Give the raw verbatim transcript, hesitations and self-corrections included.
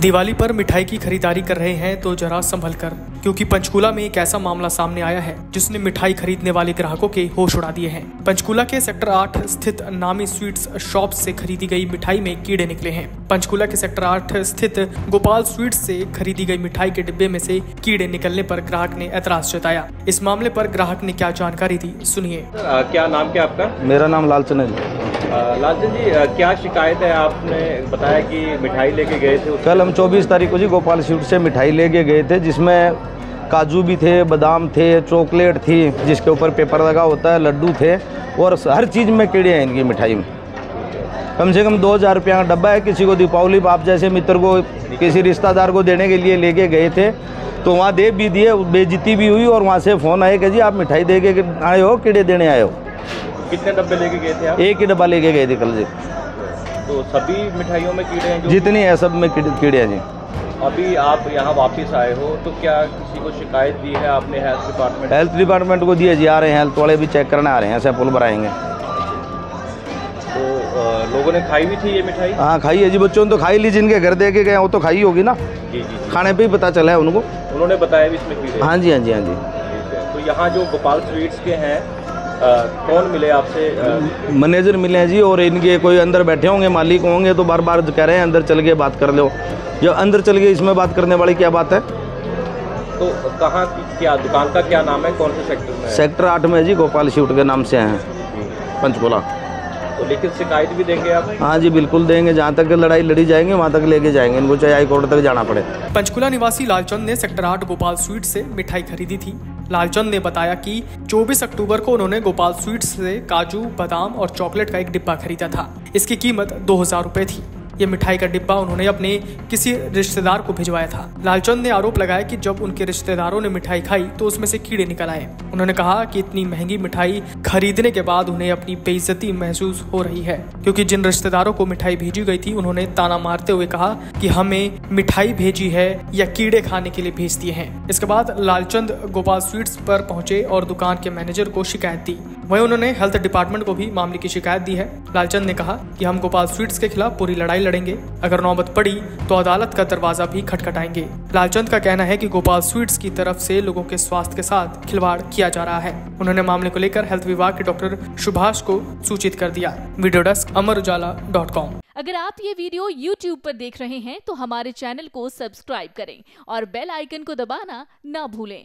दिवाली पर मिठाई की खरीदारी कर रहे हैं तो जरा संभल कर, क्योंकि पंचकूला में एक ऐसा मामला सामने आया है जिसने मिठाई खरीदने वाले ग्राहकों के होश उड़ा दिए हैं। पंचकूला के सेक्टर आठ स्थित नामी स्वीट्स शॉप से खरीदी गई मिठाई में कीड़े निकले हैं। पंचकूला के सेक्टर आठ स्थित गोपाल स्वीट्स से खरीदी गई मिठाई के डिब्बे में से कीड़े निकलने पर ग्राहक ने ऐतराज जताया। इस मामले पर ग्राहक ने क्या जानकारी दी, सुनिए। क्या नाम क्या आपका? मेरा नाम लाल चंद है। लाल चंद जी, क्या शिकायत है? आपने बताया कि मिठाई लेके गए थे। कल हम चौबीस तारीख को जी गोपाल स्वीट से मिठाई लेके गए थे, जिसमें काजू भी थे, बादाम थे, चॉकलेट थी, जिसके ऊपर पेपर लगा होता है, लड्डू थे और हर चीज़ में कीड़े हैं इनकी मिठाई में। कम से कम दो हज़ार रुपये का डब्बा है। किसी को दीपावली आप जैसे मित्र को, किसी रिश्तेदार को देने के लिए लेके गए थे, तो वहाँ दे भी दिए, बेइज्जती भी हुई और वहाँ से फ़ोन आया कि जी आप मिठाई दे के आए हो, कीड़े देने आए हो। कितने डब्बे लेके गए थे आप? एक ही डब्बा लेके गए थे कल जी। तो सभी मिठाइयों में कीड़े हैं? जितनी है सब में कीड़े हैं जी। अभी आप यहाँ वापस आए हो तो क्या किसी को शिकायत दी है आपने? हेल्थ डिपार्टमेंट हेल्थ डिपार्टमेंट को दिए जी, आ रहे हैं, हेल्थ वाले भी चेक करने आ रहे हैं, सैंपल भराएंगे। तो लोगों ने खाई भी थी ये मिठाई? हाँ खाई है जी, बच्चों ने तो खाई ली, जिनके घर दे के गए वो तो खाई होगी ना जी। जी, खाने पर ही पता चला है उनको, उन्होंने बताया भी इसमें कीड़े। हाँ जी, हाँ जी, हाँ जी। तो यहाँ जो गोपाल स्वीट्स के हैं, आ, कौन मिले आपसे? मैनेजर मिले हैं जी, और इनके कोई अंदर बैठे होंगे, मालिक होंगे, तो बार बार कह रहे हैं अंदर चल के बात कर लो। जब अंदर चल के इसमें बात करने वाली क्या बात है? तो कहाँ, क्या दुकान का क्या नाम है, कौन से सेक्टर में है? सेक्टर आठ में जी, गोपाल स्वीट के नाम से हैं, पंचकूला। तो लेकिन शिकायत भी देंगे आप? हाँ जी बिल्कुल देंगे, जहाँ तक लड़ाई लड़ी जाएंगे वहाँ तक लेके जाएंगे इनको, चाहे हाई कोर्ट तक जाना पड़े। पंचकूला निवासी लालचंद ने सेक्टर आठ गोपाल स्वीट से मिठाई खरीदी थी। लालचंद ने बताया कि चौबीस अक्टूबर को उन्होंने गोपाल स्वीट्स से काजू, बादाम और चॉकलेट का एक डिब्बा खरीदा था। इसकी कीमत दो हजार रुपये थी। ये मिठाई का डिब्बा उन्होंने अपने किसी रिश्तेदार को भिजवाया था। लालचंद ने आरोप लगाया कि जब उनके रिश्तेदारों ने मिठाई खाई तो उसमें से कीड़े निकल आए। उन्होंने कहा कि इतनी महंगी मिठाई खरीदने के बाद उन्हें अपनी बेइज्जती महसूस हो रही है, क्योंकि जिन रिश्तेदारों को मिठाई भेजी गई थी उन्होंने ताना मारते हुए कहा कि हमें मिठाई भेजी है या कीड़े खाने के लिए भेज दिए है। इसके बाद लालचंद गोपाल स्वीट्स पर पहुंचे और दुकान के मैनेजर को शिकायत दी। वहीं उन्होंने हेल्थ डिपार्टमेंट को भी मामले की शिकायत दी है। लालचंद ने कहा कि हम गोपाल स्वीट्स के खिलाफ पूरी लड़ाई लड़ेंगे, अगर नौबत पड़ी तो अदालत का दरवाजा भी खटखटाएंगे। लालचंद का कहना है कि गोपाल स्वीट्स की तरफ से लोगों के स्वास्थ्य के साथ खिलवाड़ किया जा रहा है। उन्होंने मामले को लेकर हेल्थ विभाग के डॉक्टर सुभाष को सूचित कर दिया। Video desk Amar Ujala dot com. अगर आप ये वीडियो यूट्यूब पर देख रहे हैं तो हमारे चैनल को सब्सक्राइब करें और बेल आइकन को दबाना ना भूलें।